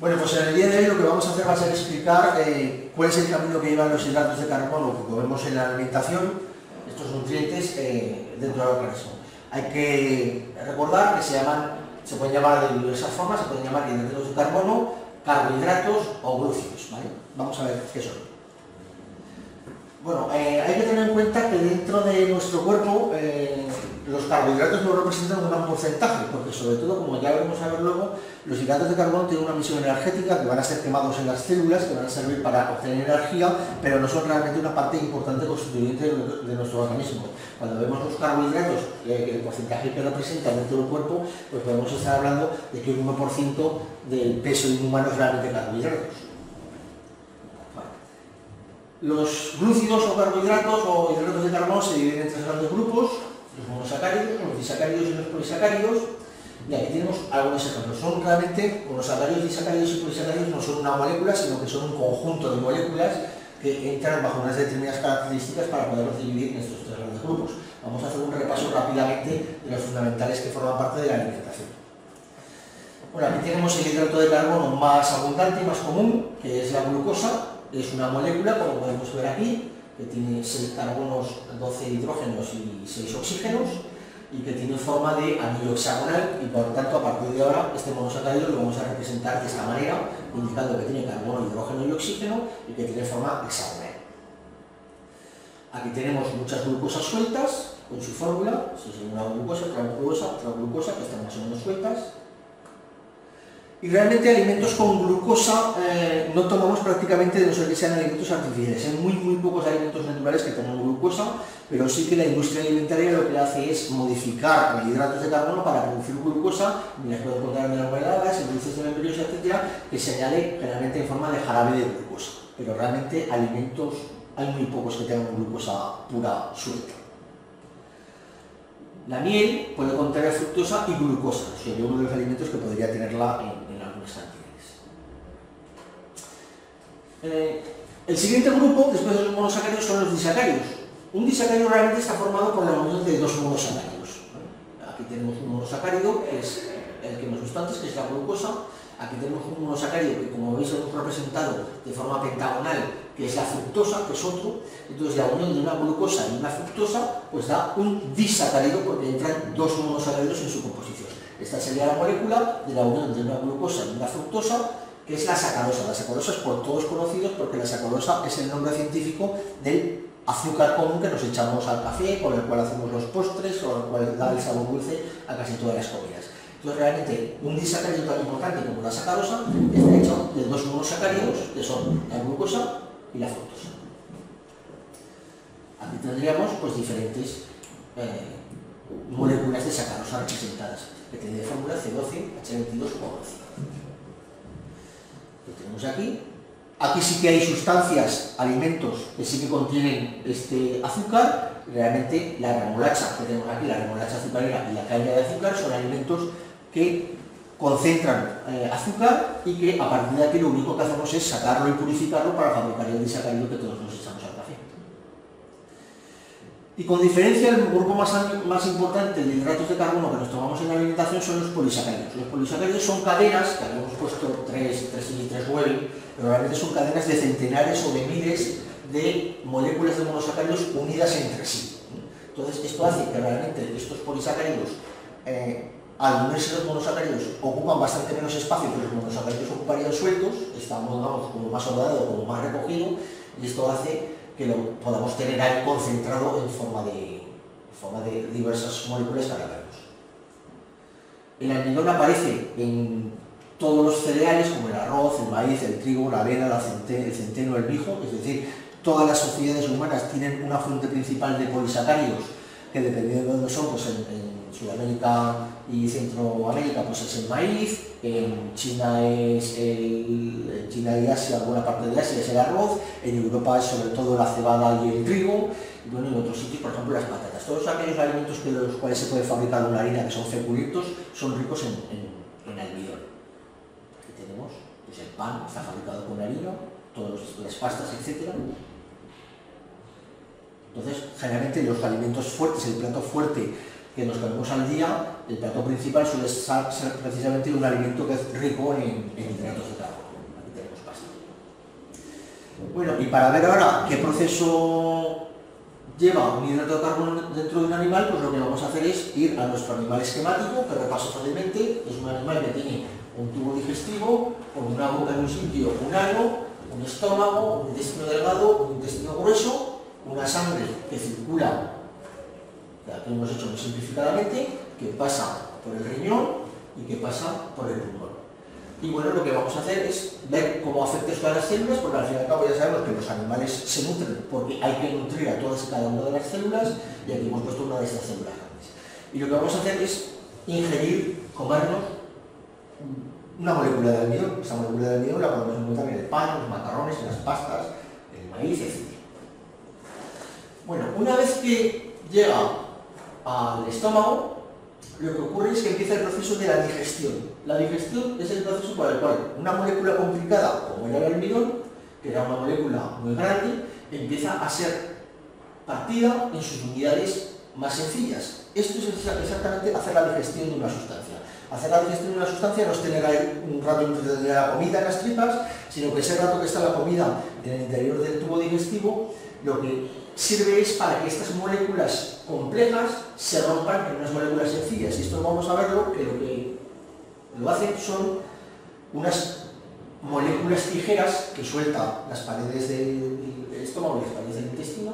Bueno, pues en el día de hoy lo que vamos a hacer va a ser explicar cuál es el camino que llevan los hidratos de carbono que comemos en la alimentación, estos nutrientes dentro del organismo. Hay que recordar que se pueden llamar de diversas formas, se pueden llamar hidratos de carbono, carbohidratos o glúcidos, ¿vale? Vamos a ver qué son. Bueno, hay que tener en cuenta que dentro de nuestro cuerpo los carbohidratos no representan un gran porcentaje, porque sobre todo, como ya veremos a ver luego, los hidratos de carbono tienen una misión energética, que van a ser quemados en las células, que van a servir para obtener energía, pero no son realmente una parte importante constituyente de nuestro organismo. Cuando vemos los carbohidratos, el porcentaje que representan dentro del cuerpo, pues podemos estar hablando de que un 1% del peso inhumano es realmente carbohidratos. Los glúcidos o hidratos de carbono se dividen en tres grandes grupos: los monosacáridos, los disacáridos y los polisacáridos. Y aquí tenemos algunos ejemplos. Son realmente monosacáridos, disacáridos y polisacáridos no son una molécula, sino que son un conjunto de moléculas que entran bajo unas determinadas características para poderlos dividir en estos tres grandes grupos. Vamos a hacer un repaso rápidamente de los fundamentales que forman parte de la alimentación. Bueno, aquí tenemos el hidrato de carbono más abundante y más común, que es la glucosa. Es una molécula, como podemos ver aquí, que tiene 6 carbonos, 12 hidrógenos y 6 oxígenos, y que tiene forma de anillo hexagonal, y por lo tanto a partir de ahora este monosacárido lo vamos a representar de esta manera, indicando que tiene carbono, hidrógeno y oxígeno, y que tiene forma hexagonal. Aquí tenemos muchas glucosas sueltas, con su fórmula, si es una glucosa, otra glucosa, que están más o menos sueltas. Y realmente alimentos con glucosa no tomamos prácticamente, de no ser que sean alimentos artificiales. Hay muy pocos alimentos naturales que toman glucosa, pero sí que la industria alimentaria lo que hace es modificar los hidratos de carbono para producir glucosa, y las puedo encontrar en mermeladas, en dulces de membrillos, etcétera, que se añade generalmente en forma de jarabe de glucosa. Pero realmente alimentos hay muy pocos que tengan glucosa pura suelta. La miel puede contener fructosa y glucosa, sería uno de los alimentos que podría tenerla en algunas cantidades. El siguiente grupo, después de los monosacáridos, son los disacáridos. Un disacárido realmente está formado por la unión de dos monosacáridos. Aquí tenemos un monosacárido, que es el que nos gusta antes, que es la glucosa. Aquí tenemos un monosacárido que, como veis, hemos representado de forma pentagonal, que es la fructosa, que es otro. Entonces la unión de una glucosa y una fructosa pues da un disacárido, porque entran dos monosacáridos en su composición. Esta sería la molécula de la unión de una glucosa y una fructosa, que es la sacarosa. La sacarosa es por todos conocidos, porque la sacarosa es el nombre científico del azúcar común que nos echamos al café, con el cual hacemos los postres, o el cual da el sabor dulce a casi todas las comidas. Entonces realmente un disacárido tan importante como la sacarosa está hecho de dos monosacáridos, que son la glucosa y la fructosa. Aquí tendríamos pues diferentes moléculas de sacarosa representadas, que tiene de fórmula C12H22O12. Lo tenemos aquí. Aquí sí que hay sustancias, alimentos, que sí que contienen este azúcar. Realmente la remolacha que tenemos aquí, la remolacha azucarera y la caña de azúcar, son alimentos que concentran azúcar y que a partir de aquí lo único que hacemos es sacarlo y purificarlo para fabricar el disacárido que todos nos echamos al café. Y con diferencia, el grupo más importante de hidratos de carbono que nos tomamos en la alimentación son los polisacáridos. Los polisacáridos son cadenas, que habíamos puesto 3 y 3 9, pero realmente son cadenas de centenares o de miles de moléculas de monosacáridos unidas entre sí. Entonces esto hace que realmente estos polisacáridos, al unirse los monosacáridos, ocupan bastante menos espacio que los monosacáridos ocuparían sueltos. Estamos, digamos, como más ordenado, como más recogido, y esto hace que lo podamos tener ahí concentrado en forma de diversas moléculas que hagamos. El almidón aparece en todos los cereales, como el arroz, el maíz, el trigo, la avena, el centeno, el mijo. Es decir, todas las sociedades humanas tienen una fuente principal de polisacáridos, que dependiendo de dónde son, pues en Sudamérica y Centroamérica pues es el maíz, en China y Asia, alguna parte de Asia es el arroz, en Europa es sobre todo la cebada y el trigo, y bueno, en otros sitios, por ejemplo, las patatas. Todos aquellos alimentos de los cuales se puede fabricar una harina, que son fenculitos, son ricos en almidón. Aquí tenemos pues el pan, está fabricado con harina, todas las pastas, etc. Entonces, generalmente los alimentos fuertes, el plato fuerte que nos comemos al día, el plato principal suele ser precisamente un alimento que es rico en hidratos de carbono. Bueno, y para ver ahora qué proceso lleva un hidrato de carbono dentro de un animal, pues lo que vamos a hacer es ir a nuestro animal esquemático, que repaso fácilmente. Es un animal que tiene un tubo digestivo, con una boca en un sitio, un ano, un estómago, un intestino delgado, un intestino grueso, una sangre que circula, la que hemos hecho muy simplificadamente, que pasa por el riñón y que pasa por el pulmón. Y bueno, lo que vamos a hacer es ver cómo afecta esto a las células, porque al fin y al cabo ya sabemos que los animales se nutren, porque hay que nutrir a todas y cada una de las células, y aquí hemos puesto una de estas células grandes. Y lo que vamos a hacer es ingerir, comernos una molécula de almidón. Esa molécula de almidón la podemos encontrar en el pan, en los macarrones, en las pastas, en el maíz, etc. Bueno, una vez que llega al estómago, lo que ocurre es que empieza el proceso de la digestión. La digestión es el proceso por el cual una molécula complicada, como era el almidón, que era una molécula muy grande, empieza a ser partida en sus unidades más sencillas. Esto es exactamente hacer la digestión de una sustancia. Hacer la digestión de una sustancia no es tener ahí un rato de la comida en las tripas, sino que ese rato que está la comida en el interior del tubo digestivo, lo que sirve es para que estas moléculas complejas se rompan en unas moléculas sencillas. Y esto vamos a verlo, que lo que lo hacen son unas moléculas tijeras que suelta las paredes del estómago y las paredes del intestino,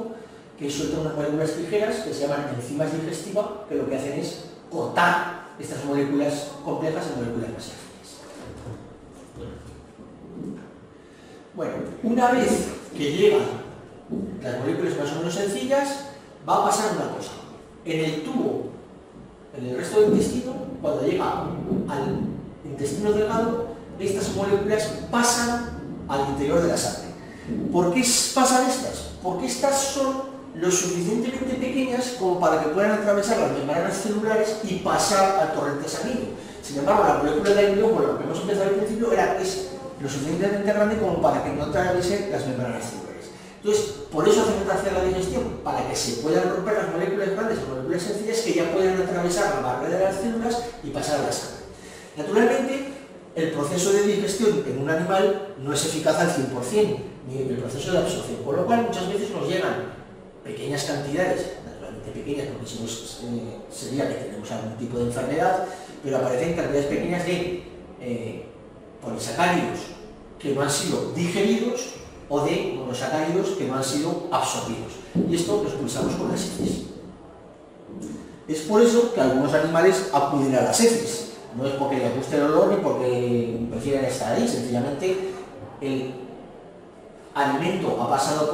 que sueltan unas moléculas tijeras que se llaman enzimas digestivas, que lo que hacen es cortar estas moléculas complejas en moléculas más sencillas. Bueno, una vez que llegan las moléculas más o menos sencillas, va a pasar una cosa. En el tubo, en el resto del intestino, cuando llega al intestino delgado, estas moléculas pasan al interior de la sangre. ¿Por qué pasan estas? Porque estas son lo suficientemente pequeñas como para que puedan atravesar las membranas celulares y pasar al torrente sanguíneo. Sin embargo, la molécula de almidón, bueno, lo que hemos empezado al principio, es lo suficientemente grande como para que no atraviesen las membranas celulares. Entonces, por eso hace falta la digestión, para que se puedan romper las moléculas grandes o moléculas sencillas que ya pueden atravesar la barrera de las células y pasar a la sangre. Naturalmente, el proceso de digestión en un animal no es eficaz al 100%, ni en el proceso de absorción, con lo cual muchas veces nos llegan pequeñas cantidades, naturalmente pequeñas porque si no sería que tenemos algún tipo de enfermedad, pero aparecen cantidades pequeñas de polisacáridos que no han sido digeridos o de monosacáridos que no han sido absorbidos. Y esto lo expulsamos con las heces. Es por eso que algunos animales acuden a las heces. No es porque les guste el olor ni porque prefieran estar ahí, sencillamente el alimento ha pasado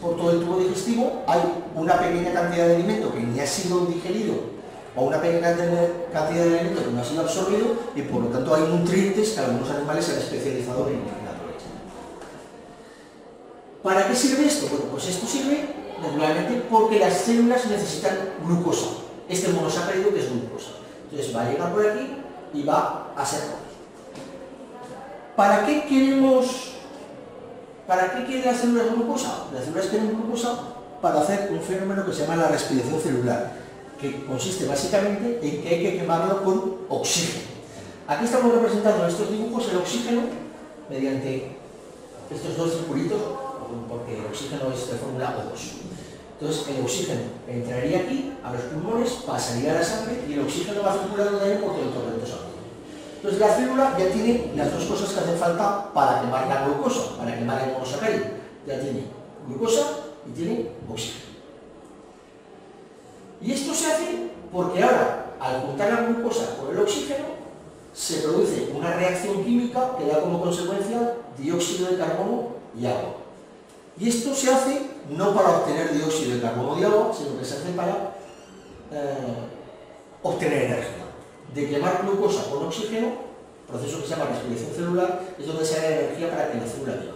por todo el tubo digestivo, hay una pequeña cantidad de alimento que ni ha sido digerido o una pequeña cantidad de alimento que no ha sido absorbido y por lo tanto hay nutrientes que algunos animales se han especializado en la naturaleza. ¿Para qué sirve esto? Bueno, pues esto sirve naturalmente porque las células necesitan glucosa, este monosacárido que es glucosa. Entonces va a llegar por aquí y va a ser por aquí. ¿Para qué quieren las células glucosa? Las células quieren glucosa para hacer un fenómeno que se llama la respiración celular, que consiste básicamente en que hay que quemarlo con oxígeno. Aquí estamos representando en estos dibujos el oxígeno mediante estos dos circulitos, porque el oxígeno es de fórmula O2. Entonces el oxígeno entraría aquí a los pulmones, pasaría a la sangre y el oxígeno va circulando de ahí por todo el torrente sanguíneo. Entonces la célula ya tiene las dos cosas que hacen falta para quemar la glucosa, para quemar el monosacárido. Ya tiene glucosa y tiene oxígeno. Y esto se hace porque ahora, al juntar la glucosa con el oxígeno, se produce una reacción química que da como consecuencia dióxido de carbono y agua. Y esto se hace no para obtener dióxido de carbono y agua, sino que se hace para obtener energía. De quemar glucosa con oxígeno, proceso que se llama respiración celular, es donde se da energía para que la célula viva.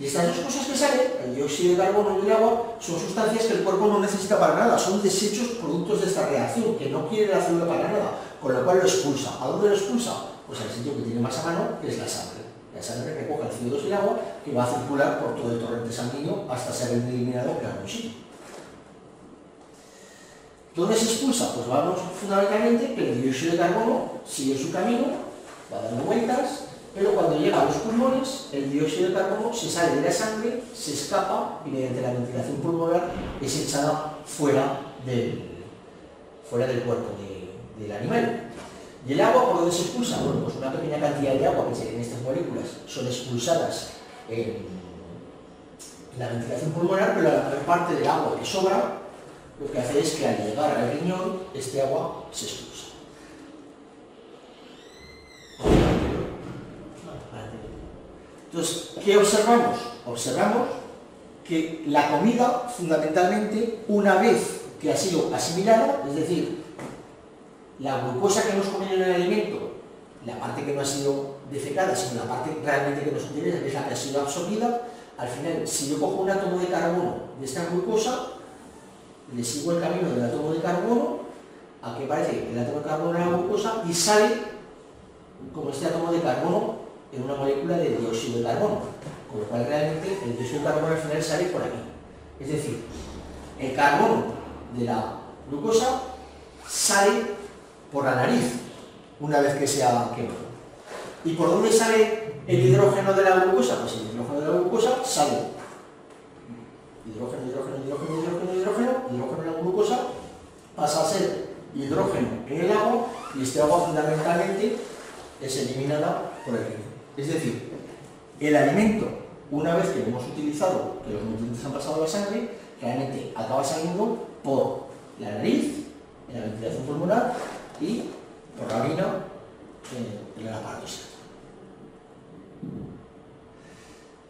Y estas dos cosas que salen, el dióxido de carbono y el agua, son sustancias que el cuerpo no necesita para nada, son desechos productos de esta reacción, que no quiere la célula para nada, con lo cual lo expulsa. ¿A dónde lo expulsa? Pues al sitio que tiene más a mano, que es la sangre. La sangre recoge el CO2 y el agua, que va a circular por todo el torrente sanguíneo hasta ser eliminado en algún sitio. ¿Dónde se expulsa? Pues vamos fundamentalmente que el dióxido de carbono sigue su camino, va dando vueltas, pero cuando llega a los pulmones, el dióxido de carbono se sale de la sangre, se escapa y mediante la ventilación pulmonar es echada fuera del cuerpo del animal. ¿Y el agua por dónde se expulsa? Bueno, pues una pequeña cantidad de agua que tienen estas moléculas son expulsadas en la ventilación pulmonar, pero la mayor parte del agua que sobra, lo que hace es que al llegar al riñón, este agua se expulsa. Entonces, ¿qué observamos? Observamos que la comida, fundamentalmente, una vez que ha sido asimilada, es decir, la glucosa que hemos comido en el alimento, la parte que no ha sido defecada, sino la parte realmente que nos interesa, que es la que ha sido absorbida, al final, si yo cojo un átomo de carbono de esta glucosa, le sigo el camino del átomo de carbono, a que parece el átomo de carbono en la glucosa, y sale como este átomo de carbono en una molécula de dióxido de carbono, con lo cual realmente el dióxido de carbono al final sale por aquí. Es decir, el carbono de la glucosa sale por la nariz, una vez que se ha quemado. ¿Y por dónde sale el hidrógeno de la glucosa? Pues el hidrógeno de la glucosa sale. Hidrógeno en la glucosa pasa a ser hidrógeno en el agua, y este agua fundamentalmente es eliminada por el riñón. Es decir, el alimento, una vez que lo hemos utilizado, que los nutrientes han pasado a la sangre, realmente acaba saliendo por la nariz, en la ventilación pulmonar, y por la orina en el aparato circulatorio.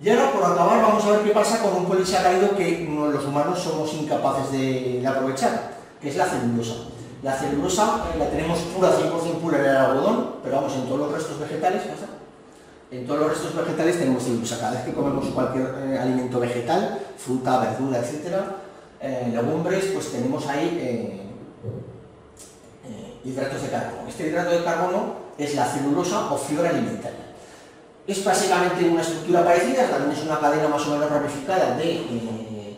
Y ahora, por acabar, vamos a ver qué pasa con un polisacárido que los humanos somos incapaces de aprovechar, que es la celulosa. La celulosa la tenemos pura, 100% pura en el algodón, pero vamos, en todos los restos vegetales, ¿pasa? En todos los restos vegetales tenemos celulosa. Cada vez que comemos cualquier alimento vegetal, fruta, verdura, etcétera, legumbres, pues tenemos ahí hidratos de carbono. Este hidrato de carbono es la celulosa o fibra alimentaria. Es básicamente una estructura parecida, también es una cadena más o menos ramificada de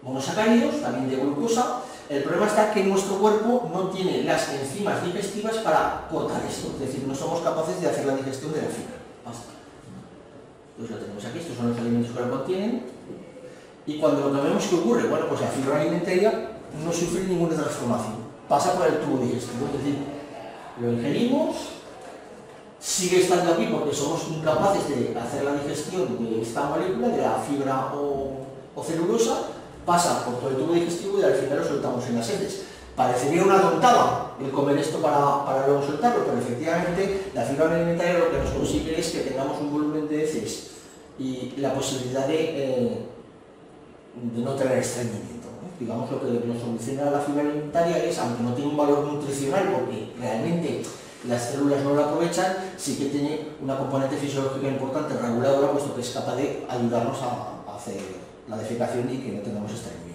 monosacáridos, también de glucosa. El problema está que nuestro cuerpo no tiene las enzimas digestivas para cortar esto, es decir, no somos capaces de hacer la digestión de la fibra. Basta. Pues lo tenemos aquí, estos son los alimentos que lo contienen. Y cuando lo tomemos, ¿qué ocurre? Bueno, pues la fibra alimentaria no sufre ninguna transformación. Pasa por el tubo digestivo, es decir, lo ingerimos, sigue estando aquí porque somos incapaces de hacer la digestión de esta molécula, de la fibra o celulosa, pasa por todo el tubo digestivo y al final lo soltamos en las heces. Parecería una tontada el comer esto para luego soltarlo, pero efectivamente la fibra alimentaria lo que nos consigue es que tengamos un volumen de heces y la posibilidad de no tener estreñimiento. Digamos, lo que nos soluciona la fibra alimentaria es, aunque no tiene un valor nutricional, porque realmente las células no lo aprovechan, sí que tiene una componente fisiológica importante, reguladora, puesto que es capaz de ayudarnos a hacer la defecación y que no tengamos estreñimiento.